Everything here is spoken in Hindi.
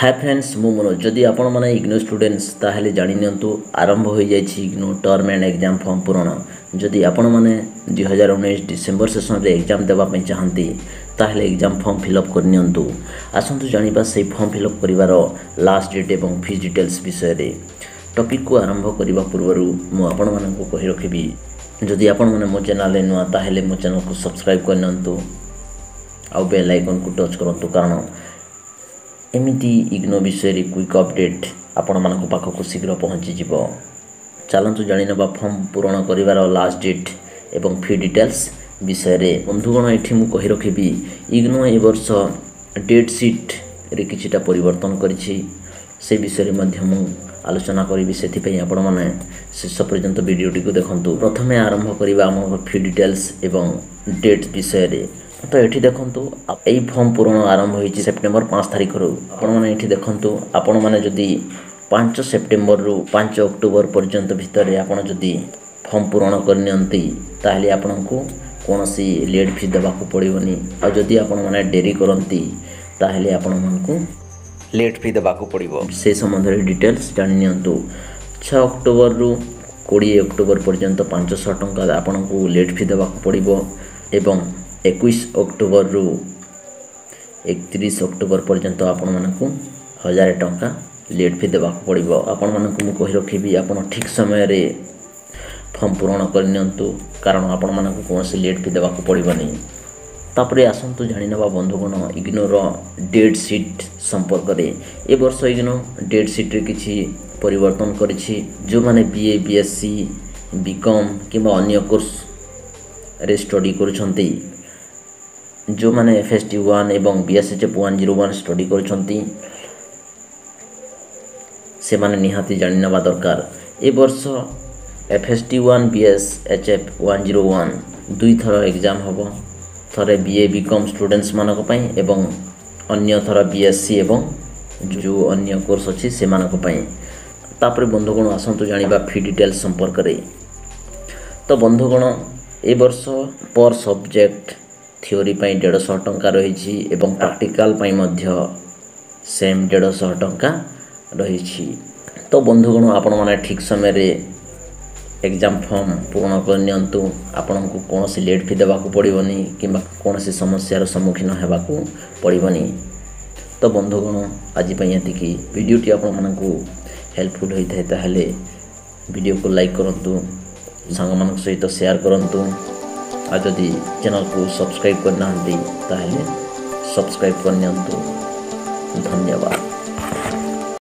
हाय फ्रेंड्स मु मनोज जदि आपण माने इग्नो स्टूडेंट्स ताहले जानि नियंतु आरंभ होई जाय छि IGNOU term end exam form पूरण जदि आपण माने 2019 डिसेंबर सेशन रे एग्जाम देबा पई चाहंती ताहले एग्जाम फॉर्म फिलअप कर नियंतु आसंतु जानिबा से फॉर्म फिलअप करिवारो लास्ट डेट एवं फी डिटेल्स विषय रे टॉपिक को आरंभ करिवा पूर्वरु मु आपण माने को कहि रखिबी जदि आपण माने मो चैनल नुवा ताहले मो चैनल को सब्सक्राइब कर नियंतु आ बेल आइकन को टच करंतु कारण एमती इग्नो विषय क्विक अपडेट आपण मान पाखक शीघ्र पहुँची जीव चलतु जाणी ना फॉर्म पूरण कर लास्ट डेट एवं फी डिटेल्स विषय रे बंधुगण ये मुझे कही रखी इग्नो ए वर्ष डेट सीट रे किछिटा परिवर्तन करिछि से विषय में आलोचना करी से आपण मैंने शेष पर्यंत भिडटी को देखूँ। प्रथम आरंभ करवा आम फी डिटेल्स एवं डेट विषय रे तो ये देखु यही फॉर्म पूरण आरंभ हो सेप्टेम्बर 5 तारिख रु आपने ये देखु आपण मैंने जदि 5 सेप्टेम्बर रु 5 अक्टोबर पर्यंत भितर आपड़ जदि फॉर्म पूरण करनी आपण को कौन सी लेट फी देवा पड़ोनी आदि आपने डेरी करती आपण को लेट फी देवा पड़ो से संबंध में डिटेल्स जानी नियंतु। 6 अक्टोबर रु 20 अक्टोबर पर्यंत 500 टंका आपण को लेट फी देवा पड़ो एवं 21 अक्टोबर रु 31 अक्टोबर पर्यंत आपण मानकु 1000 टंका लेट फी देवा पड़ो। आपण मानकु मु कहि रखिबी आपण ठीक समय रे फॉर्म पूरण करनियंतु कारण आपण मानकु कोनसे लेट फी देवा पड़ोनी। तापरे आसंतु जानि नबा बंधुगण इग्नोर डेट सीट संपर्क रे ए वर्ष इग्नो डेट सीट रे किछि परिवर्तन करिछि। जो माने बीए बीएससी बीकॉम किबा अन्य कोर्स रे स्टडी करछन्ती जो माने FST 1 एवं BSHF 101 स्टडी करछन्ती से माने निहाती जानि नबा दरकार ए वर्ष FST 1 BSHF 101 दुई थर एग्जाम होबो थरे BA बीकॉम स्टूडेंट्स मानको पई एवं अन्य थर BSc एवं जो अन्य कोर्स अछि से मानको पई। तापरे बंधुगण आसंतु जानिबा फी डिटेल्स संपर्क रे। तो बंधुगण ए वर्ष पर सब्जेक्ट थ्योरी पाई 150 टंका रही एवं प्रैक्टिकल पाई मध्य सेम 150 टंका रही। तो बंधुगण आपण माने ठीक समय रे एग्जाम फॉर्म पूर्ण करनियंतु आपण को कौन सी लेट फी देवा पड़ोनी किंबा कौन सी समस्या रो सम्मुखीन हेबा पड़ोनी। तो बंधुगण आज ये वीडियोटी आपण मानकु हेल्पफुल होइथाय ताहले वीडियो को लाइक करंतु सांगमान सहित तो शेयर करंतु आ जदि चैनल को सब्सक्राइब करना ताहले सब्सक्राइब करनियंतु।